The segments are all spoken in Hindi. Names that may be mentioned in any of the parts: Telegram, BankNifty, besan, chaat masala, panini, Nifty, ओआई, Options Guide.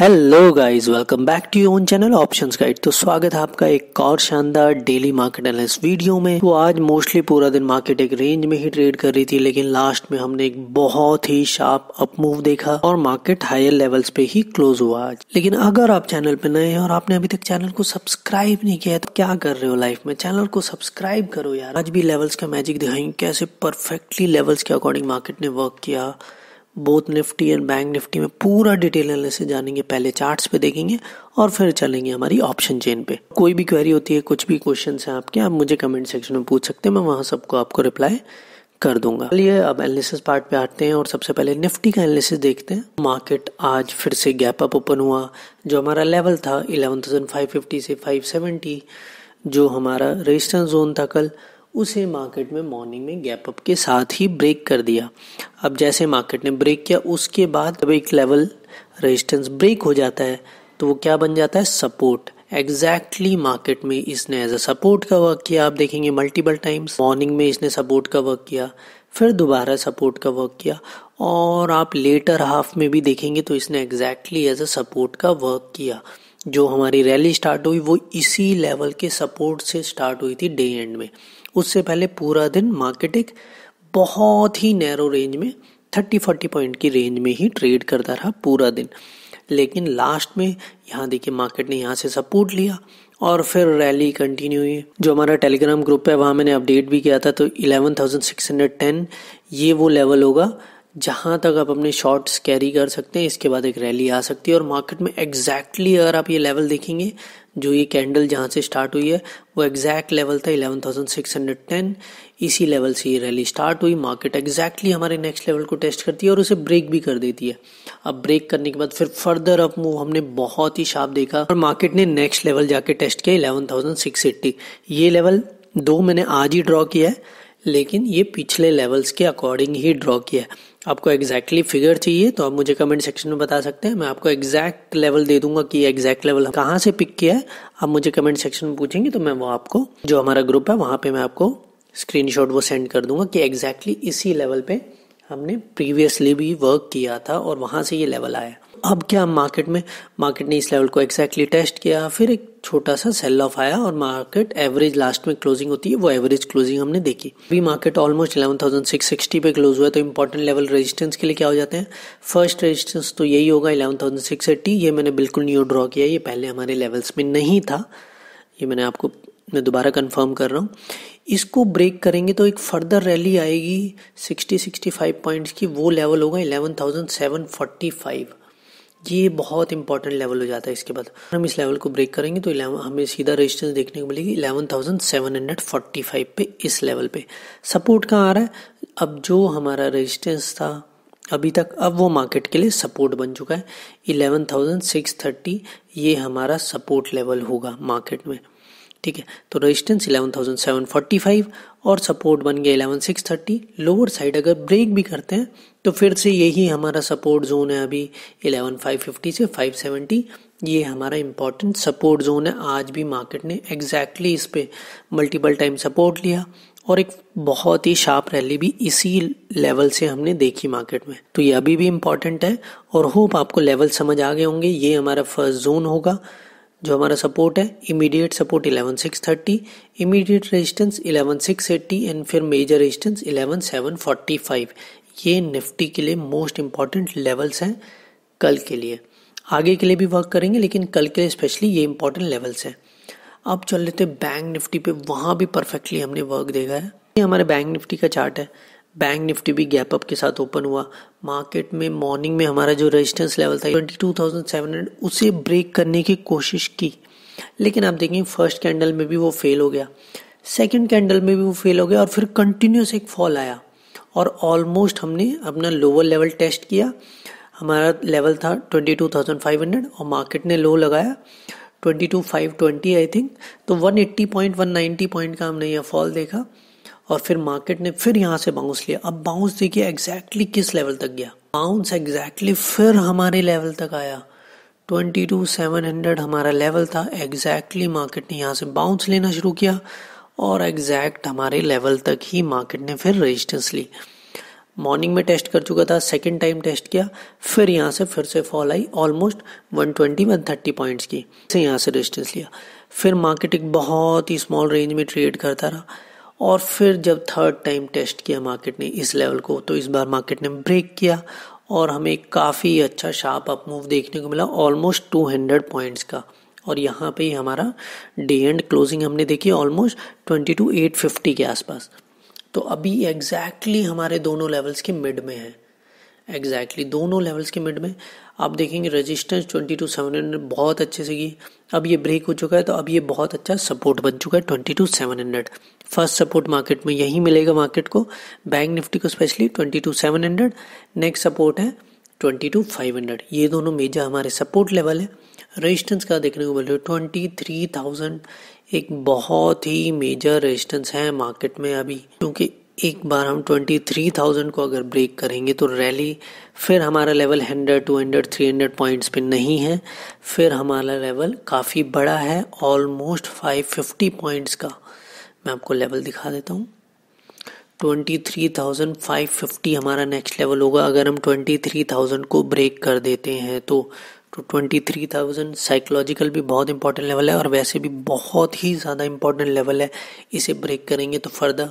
Hello guys, welcome back to your own channel options guide. तो स्वागत है आपका एक और शानदार डेली मार्केट एनालिसिस वीडियो में। तो आज मोस्टली पूरा दिन मार्केट एक रेंज में ही ट्रेड कर रही थी, लेकिन लास्ट में हमने एक बहुत ही शार्प अपमूव देखा और मार्केट हायर लेवल्स पे ही क्लोज हुआ आज। लेकिन अगर आप चैनल पे नए हैं और आपने अभी तक चैनल को सब्सक्राइब नहीं किया है तो क्या कर रहे हो लाइफ में, चैनल को सब्सक्राइब करो यार। आज भी लेवल्स का मैजिक दिखाएंगे कैसे परफेक्टली लेवल्स के अकॉर्डिंग मार्केट ने वर्क किया। Both Nifty and bank Nifty में पूरा डिटेल एनालिसिस जानेंगे, पहले चार्ट्स पे देखेंगे और फिर चलेंगे हमारी ऑप्शन चेन पे। कोई भी क्वेरी होती है, कुछ भी क्वेश्चन है आपके, आप मुझे कमेंट सेक्शन में पूछ सकते हैं, मैं वहां सबको आपको रिप्लाई कर दूंगा। चलिए अब एनालिसिस पार्ट पे आते हैं और सबसे पहले निफ्टी का एनालिसिस देखते हैं। मार्केट आज फिर से गैप अप ओपन हुआ। जो हमारा लेवल था 11,550 से 570, जो हमारा रेजिस्टेंस जोन था कल, उसे मार्केट में मॉर्निंग में गैप अप के साथ ही ब्रेक कर दिया। अब जैसे मार्केट ने ब्रेक किया उसके बाद जब एक लेवल रेजिस्टेंस ब्रेक हो जाता है तो वो क्या बन जाता है, सपोर्ट। एग्जैक्टली मार्केट में इसने एज अ सपोर्ट का वर्क किया। आप देखेंगे मल्टीपल टाइम्स मॉर्निंग में इसने सपोर्ट का वर्क किया, फिर दोबारा सपोर्ट का वर्क किया और आप लेटर हाफ में भी देखेंगे तो इसने एग्जैक्टली एज अ सपोर्ट का वर्क किया। जो हमारी रैली स्टार्ट हुई वो इसी लेवल के सपोर्ट से स्टार्ट हुई थी डे एंड में। उससे पहले पूरा दिन मार्केट एक बहुत ही नैरो रेंज में 30-40 पॉइंट की रेंज में ही ट्रेड करता रहा पूरा दिन। लेकिन लास्ट में यहाँ देखिए मार्केट ने यहाँ से सपोर्ट लिया और फिर रैली कंटिन्यू हुई। जो हमारा टेलीग्राम ग्रुप है वहाँ मैंने अपडेट भी किया था, तो 11,610 ये वो लेवल होगा जहाँ तक आप अपने शॉर्ट्स कैरी कर सकते हैं। इसके बाद एक रैली आ सकती है और मार्केट में एग्जैक्टली अगर आप ये लेवल देखेंगे, जो ये कैंडल जहाँ से स्टार्ट हुई है वो एग्जैक्ट लेवल था 11,610। इसी लेवल से ये रैली स्टार्ट हुई। मार्केट एग्जैक्टली हमारे नेक्स्ट लेवल को टेस्ट करती है और उसे ब्रेक भी कर देती है। अब ब्रेक करने के बाद फिर फर्दर अप मूव हमने बहुत ही शार्प देखा और मार्केट ने नेक्स्ट लेवल जाके टेस्ट किया 11,680। ये लेवल दो मैंने आज ही ड्रॉ किया है, लेकिन ये पिछले लेवल्स के अकॉर्डिंग ही ड्रॉ किया है। आपको एग्जैक्टली फिगर चाहिए तो आप मुझे कमेंट सेक्शन में बता सकते हैं, मैं आपको एग्जैक्ट लेवल दे दूंगा कि एग्जैक्ट लेवल कहाँ से पिक किया है। आप मुझे कमेंट सेक्शन में पूछेंगे तो मैं वो आपको, जो हमारा ग्रुप है वहाँ पे मैं आपको स्क्रीनशॉट वो सेंड कर दूंगा कि एग्जैक्टली इसी लेवल पे हमने प्रीवियसली भी वर्क किया था और वहाँ से ये लेवल आया। अब क्या मार्केट ने इस लेवल को एग्जैक्टली टेस्ट किया, फिर एक छोटा सा सेल ऑफ आया और मार्केट एवरेज लास्ट में क्लोजिंग होती है वो एवरेज क्लोजिंग हमने देखी। अभी मार्केट ऑलमोस्ट 11,660 पे क्लोज हुआ है, तो इंपॉर्टेंट लेवल रेजिस्टेंस के लिए क्या हो जाते हैं। फर्स्ट रेजिस्टेंस तो यही होगा 11,680, ये मैंने बिल्कुल न्यू ड्रॉ किया, ये पहले हमारे लेवल्स में नहीं था, ये मैंने आपको मैं दोबारा कंफर्म कर रहा हूँ। इसको ब्रेक करेंगे तो एक फर्दर रैली आएगी 60-65 पॉइंट्स की, वो लेवल होगा 11,745। ये बहुत इंपॉर्टेंट लेवल हो जाता है। इसके बाद हम इस लेवल को ब्रेक करेंगे तो हमें सीधा रेजिस्टेंस देखने को मिलेगी 11,745 पे। इस लेवल पे सपोर्ट कहाँ आ रहा है, अब जो हमारा रेजिस्टेंस था अभी तक, अब वो मार्केट के लिए सपोर्ट बन चुका है। 11,630 ये हमारा सपोर्ट लेवल होगा मार्केट में, ठीक है। तो रेजिस्टेंस 11,745 और सपोर्ट बन गया 11,630। लोअर साइड अगर ब्रेक भी करते हैं तो फिर से यही हमारा सपोर्ट जोन है। अभी 11,550 से 570 ये हमारा इम्पोर्टेंट सपोर्ट जोन है। आज भी मार्केट ने एग्जैक्टली इस पे मल्टीपल टाइम सपोर्ट लिया और एक बहुत ही शार्प रैली भी इसी लेवल से हमने देखी मार्केट में, तो ये अभी भी इम्पोर्टेंट है। और होप आपको लेवल समझ आ गए होंगे। ये हमारा फर्स्ट जोन होगा, जो हमारा सपोर्ट है, immediate support 11,630, immediate resistance 11,680 and फिर मेजर रेजिस्टेंस 11,745। ये निफ्टी के लिए मोस्ट इम्पॉर्टेंट लेवल्स हैं कल के लिए। आगे के लिए भी वर्क करेंगे लेकिन कल के लिए स्पेशली ये इम्पॉर्टेंट लेवल्स हैं। अब चल लेते हैं बैंक निफ्टी पे, वहाँ भी परफेक्टली हमने वर्क देखा है। ये हमारे बैंक निफ्टी का चार्ट है। बैंक निफ्टी भी गैप अप के साथ ओपन हुआ। मार्केट में मॉर्निंग में हमारा जो रेजिस्टेंस लेवल था 22,700 उसे ब्रेक करने की कोशिश की, लेकिन आप देखेंगे फर्स्ट कैंडल में भी वो फेल हो गया, सेकंड कैंडल में भी वो फेल हो गया और फिर कंटिन्यूस एक फॉल आया और ऑलमोस्ट हमने अपना लोअर लेवल टेस्ट किया। हमारा लेवल था 22,500 और मार्केट ने लो लगाया 22,520 आई थिंक, तो 190 पॉइंट का हमने यह फॉल देखा और फिर मार्केट ने फिर यहाँ से बाउंस लिया। अब बाउंस देखिए एग्जैक्टली किस लेवल तक गया, बाउंस एग्जैक्टली फिर हमारे लेवल तक आया 22,700 हमारा लेवल था। एग्जैक्टली मार्केट ने यहाँ से बाउंस लेना शुरू किया और एग्जैक्ट हमारे लेवल तक ही मार्केट ने फिर रेजिस्टेंस ली। मॉर्निंग में टेस्ट कर चुका था, सेकंड टाइम टेस्ट किया, फिर यहाँ से फॉल आई ऑलमोस्ट 120-130 पॉइंट्स की, से यहाँ से रेजिस्टेंस लिया, फिर मार्केट एक बहुत ही स्मॉल रेंज में ट्रेड करता रहा और फिर जब थर्ड टाइम टेस्ट किया मार्केट ने इस लेवल को, तो इस बार मार्केट ने ब्रेक किया और हमें काफ़ी अच्छा शार्प अप मूव देखने को मिला ऑलमोस्ट 200 पॉइंट्स का। और यहाँ पे ही हमारा डे एंड क्लोजिंग हमने देखी ऑलमोस्ट 22,850 के आसपास। तो अभी एग्जैक्टली हमारे दोनों लेवल्स के मिड में है, एग्जैक्टली दोनों लेवल्स के मिड में। आप देखेंगे रेजिस्टेंस 22,700 बहुत अच्छे से की, अब ये ब्रेक हो चुका है तो अब ये बहुत अच्छा सपोर्ट बन चुका है 22,700। फर्स्ट सपोर्ट मार्केट में यही मिलेगा मार्केट को, बैंक निफ्टी को स्पेशली 22,700। नेक्स्ट सपोर्ट है 22,500। ये दोनों मेजर हमारे सपोर्ट लेवल है। रेजिस्टेंस का देखने को मिल रहा है 23,000, एक बहुत ही मेजर रेजिस्टेंस है मार्केट में अभी, क्योंकि एक बार हम 23,000 को अगर ब्रेक करेंगे तो रैली, फिर हमारा लेवल 100, 200, 300 पॉइंट्स पे नहीं है, फिर हमारा लेवल काफ़ी बड़ा है ऑलमोस्ट 550 पॉइंट्स का। मैं आपको लेवल दिखा देता हूँ, 23,550 हमारा नेक्स्ट लेवल होगा अगर हम 23,000 को ब्रेक कर देते हैं तो 23,000 साइकोलॉजिकल भी बहुत इंपॉर्टेंट लेवल है और वैसे भी बहुत ही ज़्यादा इंपॉर्टेंट लेवल है। इसे ब्रेक करेंगे तो फर्दर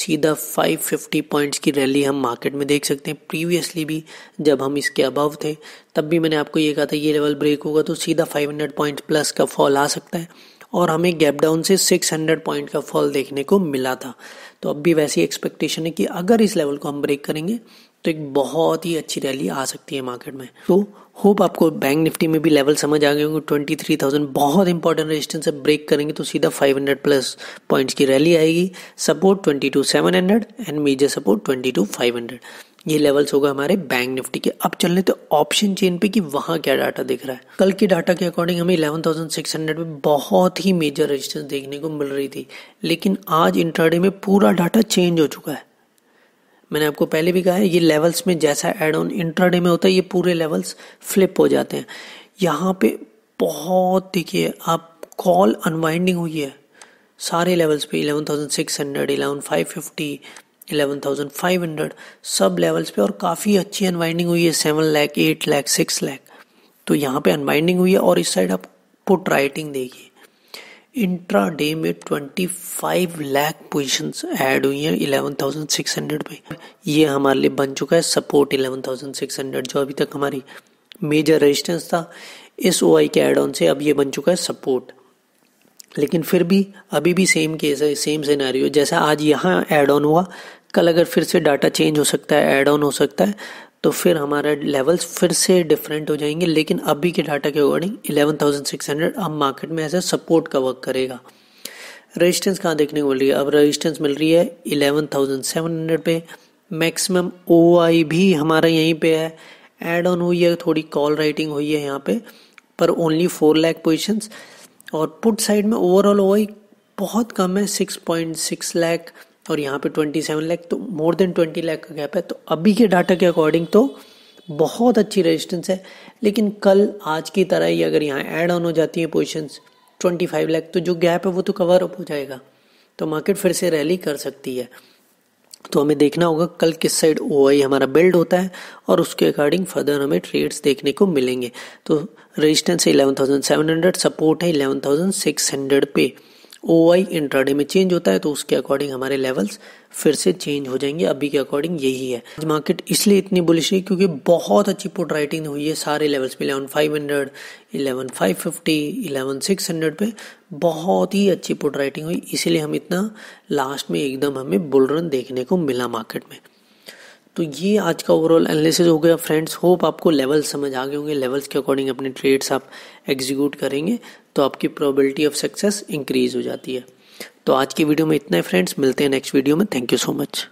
सीधा 550 पॉइंट्स की रैली हम मार्केट में देख सकते हैं। प्रीवियसली भी जब हम इसके अबव थे तब भी मैंने आपको ये कहा था ये लेवल ब्रेक होगा तो सीधा 500 पॉइंट प्लस का फॉल आ सकता है और हमें गैप डाउन से 600 पॉइंट का फॉल देखने को मिला था। तो अब भी वैसी एक्सपेक्टेशन है कि अगर इस लेवल को हम ब्रेक करेंगे तो एक बहुत ही अच्छी रैली आ सकती है मार्केट में। तो होप आपको बैंक निफ्टी में भी लेवल समझ आ गए होंगे। 23,000 बहुत इंपॉर्टेंट रेजिस्टेंस है, ब्रेक करेंगे तो सीधा 500 प्लस पॉइंट्स की रैली आएगी। सपोर्ट 22,700 एंड मेजर सपोर्ट 22,500, ये लेवल्स होगा हमारे बैंक निफ्टी के। अब चल रहे तो ऑप्शन चेन पे कि वहाँ क्या डाटा दिख रहा है। कल के डाटा के अकॉर्डिंग हमें 11,600 में बहुत ही मेजर रेजिस्टेंस देखने को मिल रही थी, लेकिन आज इंट्राडे में पूरा डाटा चेंज हो चुका है। मैंने आपको पहले भी कहा है ये लेवल्स में जैसा एड ऑन इंट्राडे में होता है ये पूरे लेवल्स फ्लिप हो जाते हैं। यहाँ पे बहुत देखिए आप कॉल अनवाइंडिंग हुई है सारे लेवल्स पे, 11,600, 11,550, 11,500 सब लेवल्स पे, और काफ़ी अच्छी अनवाइंडिंग हुई है 7 लाख, 8 लाख, 6 लाख। तो यहाँ पे अनवाइंडिंग हुई है। और इस साइड आप पुट राइटिंग देखिए, इंट्रा डे में 25 लाख पोजिशंस ऐड हुई हैं 11,600 पे। ये हमारे लिए बन चुका है सपोर्ट 11,600, जो अभी तक हमारी मेजर रेजिस्टेंस था। इस ओआई के ऐड ऑन से अब ये बन चुका है सपोर्ट। लेकिन फिर भी अभी भी सेम केस है, सेम सिनेरियो, जैसा आज यहाँ ऐड ऑन हुआ कल अगर फिर से डाटा चेंज हो सकता है, ऐड ऑन हो सकता है, तो फिर हमारा लेवल्स फिर से डिफरेंट हो जाएंगे। लेकिन अभी के डाटा के अकॉर्डिंग 11,600 अब मार्केट में ऐसा सपोर्ट का वर्क करेगा। रेजिस्टेंस कहाँ देखने को मिल रही है? अब रेजिस्टेंस मिल रही है 11,700 पे। मैक्सिमम ओआई भी हमारा यहीं पे है, ऐड ऑन हुई है, थोड़ी कॉल राइटिंग हुई है यहाँ पर ओनली 4 लाख पोजिशंस। और पुट साइड में ओवरऑल ओआई बहुत कम है, 6.6 लाख, और यहाँ पे 27 लाख, तो मोर देन 20 लाख का गैप है। तो अभी के डाटा के अकॉर्डिंग तो बहुत अच्छी रेजिस्टेंस है, लेकिन कल आज की तरह ही अगर यहाँ ऐड ऑन हो जाती है पोजीशंस 25 लाख तो जो गैप है वो तो कवर अप हो जाएगा, तो मार्केट फिर से रैली कर सकती है। तो हमें देखना होगा कल किस साइड ओआई हमारा बिल्ड होता है और उसके अकॉर्डिंग फर्दर हमें ट्रेड्स देखने को मिलेंगे। तो रेजिस्टेंस है 11,700, सपोर्ट है 11,600 पे। ओआई इंट्राडे में चेंज होता है तो उसके अकॉर्डिंग हमारे लेवल्स फिर से चेंज हो जाएंगे। अभी के अकॉर्डिंग यही है। आज मार्केट इसलिए इतनी बुलिश है क्योंकि बहुत अच्छी पुट राइटिंग हुई है सारे लेवल्स पे, 11,500, 11,550, 11,600 पे बहुत ही अच्छी पुट राइटिंग हुई, इसीलिए हम इतना लास्ट में एकदम हमें बुल रन देखने को मिला मार्केट में। तो ये आज का ओवरऑल एनालिसिस हो गया फ्रेंड्स। होप आपको लेवल समझ आ गए होंगे, लेवल्स के अकॉर्डिंग अपने ट्रेड्स आप एग्जीक्यूट करेंगे तो आपकी प्रोबेबिलिटी ऑफ सक्सेस इंक्रीज हो जाती है। तो आज की वीडियो में इतना है फ्रेंड्स, मिलते हैं नेक्स्ट वीडियो में। Thank you so much.